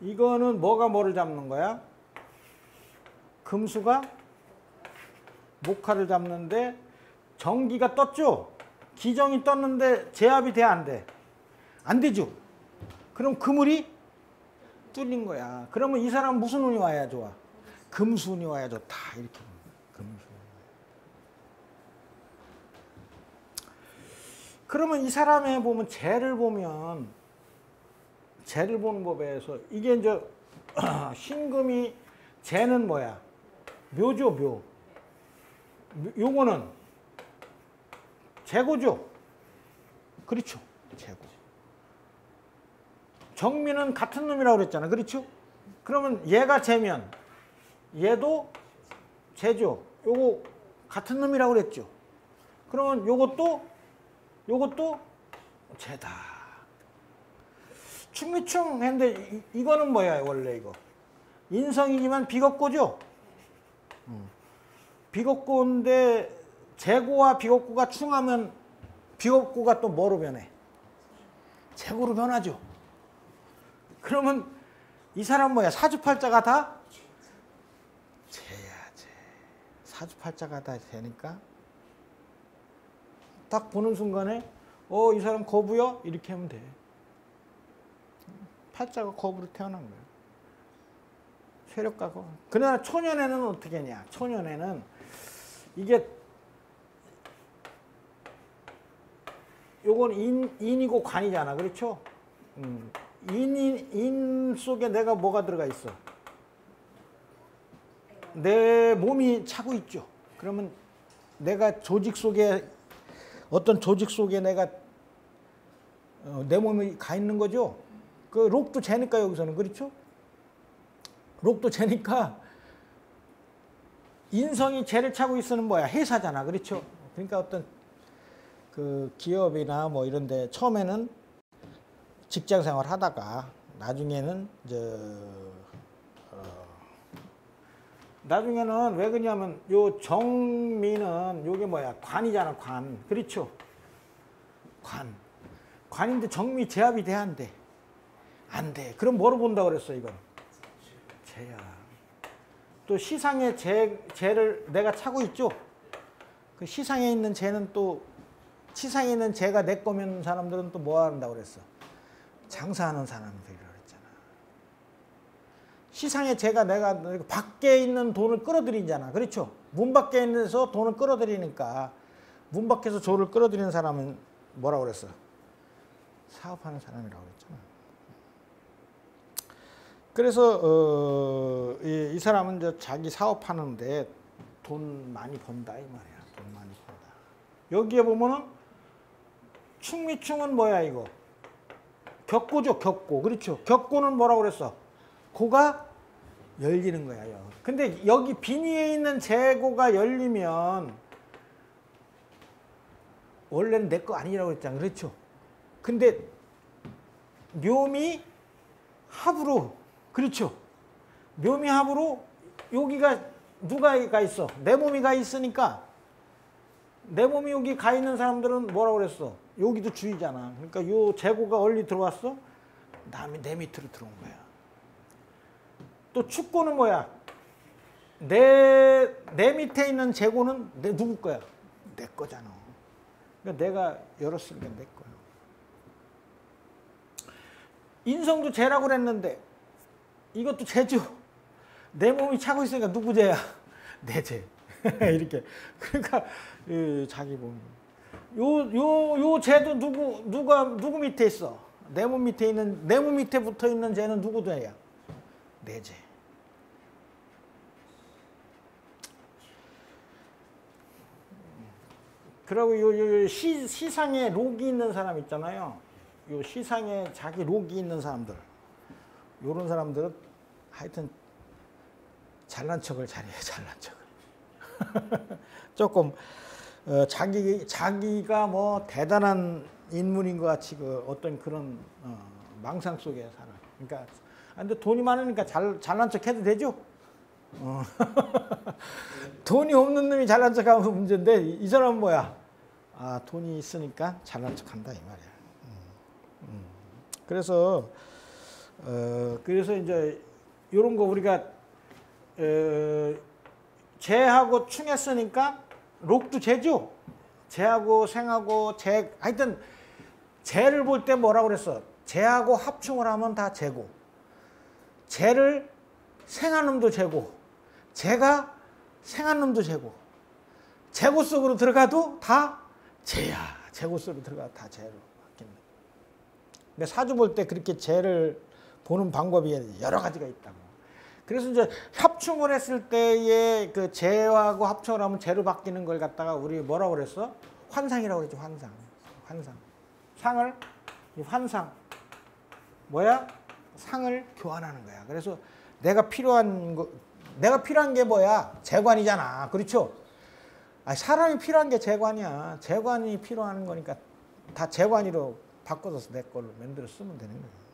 이거는 뭐가 뭐를 잡는 거야? 금수가 목화를 잡는데 전기가 떴죠? 기정이 떴는데 제압이 돼, 안 돼? 안 되죠? 그럼 그물이 뚫린 거야. 그러면 이 사람 무슨 운이 와야 좋아? 금수운이 와야 좋다. 이렇게 금수. 그러면 이 사람의 보면 재를 보면 재를 보는 법에서 이게 이제 신금이 재는 뭐야? 묘죠, 묘. 요거는 재고죠. 그렇죠. 재고. 정미는 같은 놈이라고 그랬잖아. 그렇죠? 그러면 얘가 재면 얘도 재죠. 요거 같은 놈이라고 그랬죠. 그러면 요것도 재다. 충미충 했는데 이거는 뭐야 원래 이거? 인성이지만 비겁고죠? 비겁고인데 재고와 비겁고가 충하면 비겁고가 또 뭐로 변해? 재고로 변하죠. 그러면 이 사람 뭐야? 사주팔자가 다 재야 재. 사주팔자가 다 재니까 딱 보는 순간에 이 사람 거부요? 이렇게 하면 돼. 팔자가 거부로 태어난 거예요. 세력가고. 그러나 초년에는 어떻게 하냐? 초년에는 이게 요건 인이고 관이잖아. 그렇죠? 인 속에 내가 뭐가 들어가 있어? 내 몸이 차고 있죠. 그러면 내가 조직 속에 어떤 조직 속에 내가 내 몸이 가 있는 거죠. 그 록도 재니까 여기서는 그렇죠? 록도 재니까 인성이 재를 차고 있으면 뭐야? 회사잖아. 그렇죠? 그러니까 어떤 그 기업이나 뭐 이런 데 처음에는 직장 생활 하다가 나중에는 나중에는 왜 그러냐면 요 정미는 요게 뭐야? 관이잖아. 관. 그렇죠? 관. 관인데 정미 제압이 돼, 안 돼? 안 돼. 그럼 뭐로 본다고 그랬어 이건? 재야. 또 시상의 재를 내가 차고 있죠? 그 시상에 있는 재는 또 시상에 있는 재가 내 거면 사람들은 또 뭐 한다고 그랬어? 장사하는 사람들이라고 했잖아. 시상에 제가 내가 밖에 있는 돈을 끌어들이잖아. 그렇죠? 문 밖에 있는 데서 돈을 끌어들이니까 문 밖에서 조를 끌어들이는 사람은 뭐라고 그랬어? 사업하는 사람이라고 그랬잖아. 그래서 이 사람은 이제 자기 사업하는데 돈 많이 번다 이 말이야. 돈 많이 번다. 여기에 보면은 충미충은 뭐야 이거? 격고죠, 격고. 그렇죠. 격고는 뭐라고 그랬어? 고가 열리는 거야. 근데 여기 비니에 있는 재고가 열리면 원래는 내 거 아니라고 그랬잖아. 그렇죠. 근데 묘미 합으로, 그렇죠. 묘미 합으로 여기가 누가 가 있어? 내 몸이 가 있으니까 내 몸이 여기 가 있는 사람들은 뭐라고 그랬어? 여기도 주의잖아. 그러니까 요 재고가 얼리 들어왔어? 남이 내 밑으로 들어온 거야. 또 축고는 뭐야? 내 밑에 있는 재고는 내 누구 거야? 내 거잖아. 그러니까 내가 열었으니까 내 거야. 인성도 재라고 그랬는데 이것도 재죠. 내 몸이 차고 있으니까 누구 재야? 내 재. 이렇게. 그러니까 자기 몸. 요 쟤도 누구 밑에 있어? 내 몸 밑에 있는, 내 몸 밑에 붙어 있는 쟤는 누구 돼야? 내 쟤. 그리고 시상에 록이 있는 사람 있잖아요. 요 시상에 자기 록이 있는 사람들. 요런 사람들은 하여튼 잘난 척을 잘해요, 잘난 척을. 조금. 자기가 뭐 대단한 인물인 것 같이 그 어떤 그런 망상 속에 살아. 그러니까 근데 돈이 많으니까 잘난 척 해도 되죠? 돈이 없는 놈이 잘난 척하면 문제인데 이 사람은 뭐야? 아, 돈이 있으니까 잘난 척한다 이 말이야. 그래서 그래서 이제 이런 거 우리가 재하고 충했으니까 록도 재죠. 재하고 생하고 재 하여튼 재를 볼 때 뭐라고 그랬어? 재하고 합충을 하면 다 재고, 재를 생한 놈도 재고, 재가 생한 놈도 재고, 재고 속으로 들어가도 다 재야. 재고 속으로 들어가도 다 재로 바뀝니다. 근데 사주 볼 때 그렇게 재를 보는 방법이 여러 가지가 있다고. 그래서 이제 합충을 했을 때의 그 재하고 합충을 하면 재로 바뀌는 걸 갖다가 우리 뭐라고 그랬어? 환상이라고 그랬죠. 환상. 환상. 상을, 환상. 뭐야? 상을 교환하는 거야. 그래서 내가 필요한 거, 내가 필요한 게 뭐야? 재관이잖아. 그렇죠? 아, 사람이 필요한 게 재관이야. 재관이 필요한 거니까 다 재관이로 바꿔서 내 걸로 만들어 쓰면 되는 거야.